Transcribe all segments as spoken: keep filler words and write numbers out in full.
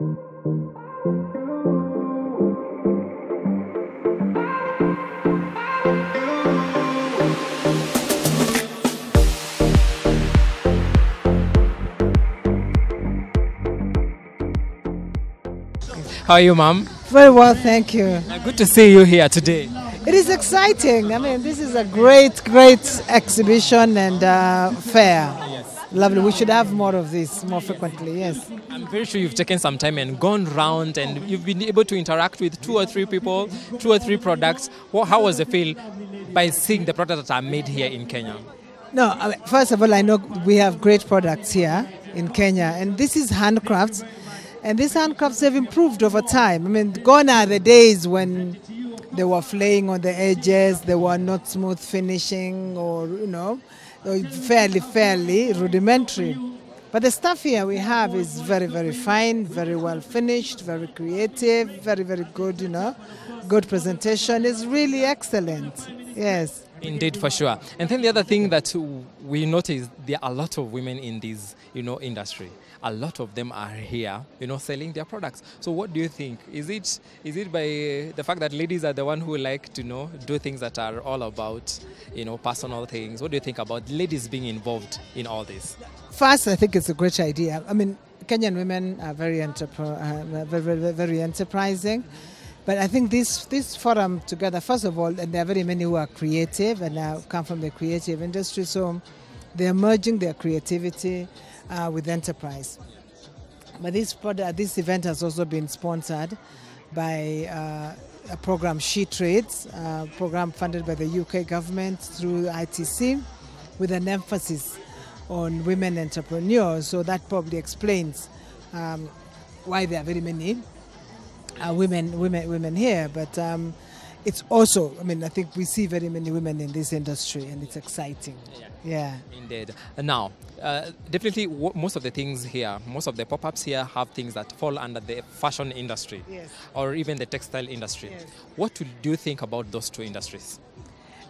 How are you, Mom? Very well, thank you. Uh, good to see you here today. It is exciting. I mean, this is a great, great exhibition and uh, fair. Yes. Lovely. We should have more of this, more frequently, yes. I'm very sure you've taken some time and gone round and you've been able to interact with two or three people, two or three products. How was the feel by seeing the products that are made here in Kenya? No, I mean, first of all, I know we have great products here in Kenya, and this is handcrafts. And these handcrafts have improved over time. I mean, gone are the days when they were flaying on the edges, they were not smooth finishing, or, you know, fairly, fairly rudimentary. But the stuff here we have is very, very fine, very well finished, very creative, very, very good, you know, good presentation. It's really excellent, yes. Indeed, for sure. And then the other thing that we noticed, there are a lot of women in this, you know, industry. A lot of them are here, you know, selling their products. So what do you think? Is it is it by the fact that ladies are the one who like to, you know, do things that are all about, you know, personal things? What do you think about ladies being involved in all this? First, I think it's a great idea. I mean, Kenyan women are very, uh, very, very, very enterprising. But I think this, this forum together, first of all, and there are very many who are creative and uh, come from the creative industry, so they're merging their creativity uh, with enterprise. But this, product, this event has also been sponsored by uh, a program, SheTrades, a program funded by the U K government through I T C, with an emphasis on women entrepreneurs. So that probably explains um, why there are very many Uh, women, women, women here, but um, it's also, I mean, I think we see very many women in this industry, and it's exciting. Yeah, yeah. Indeed. Now, uh, definitely, w most of the things here, most of the pop-ups here have things that fall under the fashion industry, yes, or even the textile industry. Yes. What do you think about those two industries?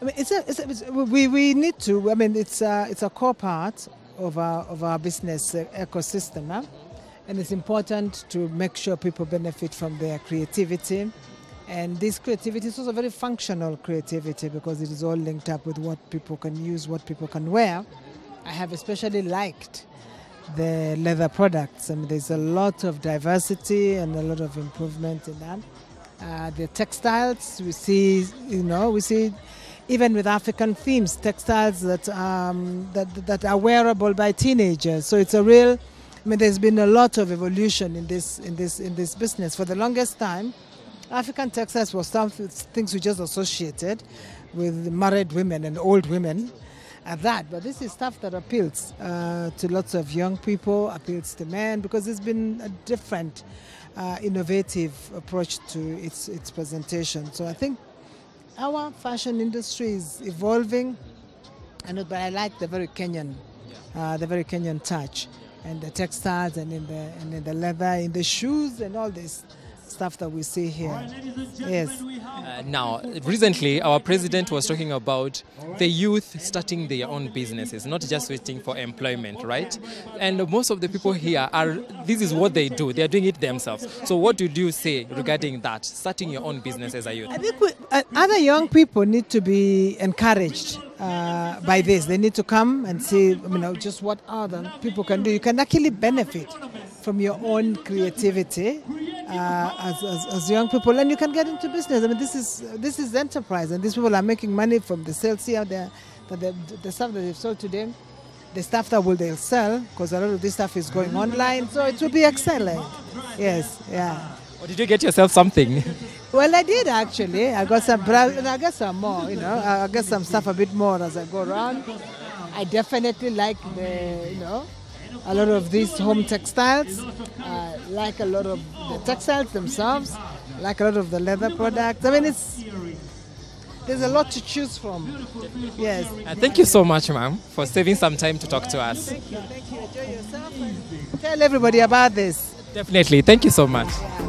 I mean, it's a, it's a, it's, we we need to. I mean, it's a, it's a core part of our of our business ecosystem. Huh? And it's important to make sure people benefit from their creativity. And this creativity is also very functional creativity, because it is all linked up with what people can use, what people can wear. I have especially liked the leather products. I mean, there's a lot of diversity and a lot of improvement in that. Uh, the textiles, we see, you know, we see even with African themes, textiles that, um, that, that are wearable by teenagers. So it's a real... I mean, there's been a lot of evolution in this in this in this business. For the longest time, African textiles were some things we just associated with married women and old women, at that. But this is stuff that appeals uh, to lots of young people, appeals to men, because it's been a different, uh, innovative approach to its its presentation. So I think our fashion industry is evolving, and but I like the very Kenyan, uh, the very Kenyan touch. And the textiles, and in the and in the leather, in the shoes, and all this stuff that we see here. Yes. Uh, now, recently, our president was talking about the youth starting their own businesses, not just waiting for employment, right? And most of the people here are. This is what they do. They are doing it themselves. So, what do you say regarding that? Starting your own business as a youth. I think we, uh, other young people need to be encouraged. Uh, by this, they need to come and see, you know, just what other people can do. You can actually benefit from your own creativity uh, as, as, as young people, and you can get into business. I mean, this is this is enterprise, and these people are making money from the sales here, the, the, the stuff that they've sold today, the stuff that will they'll sell, because a lot of this stuff is going online, so it will be excellent. Yes, yeah. Or did you get yourself something? Well, I did actually. I got some, and I got some more. You know, I got some stuff a bit more as I go around. I definitely like the, you know, a lot of these home textiles. I like a lot of the textiles themselves. I like a lot of the leather products. I mean, it's there's a lot to choose from. Yes. Uh, thank you so much, ma'am, for saving some time to talk to us. Thank you. Thank you. Enjoy yourself. Tell everybody about this. Definitely. Thank you so much.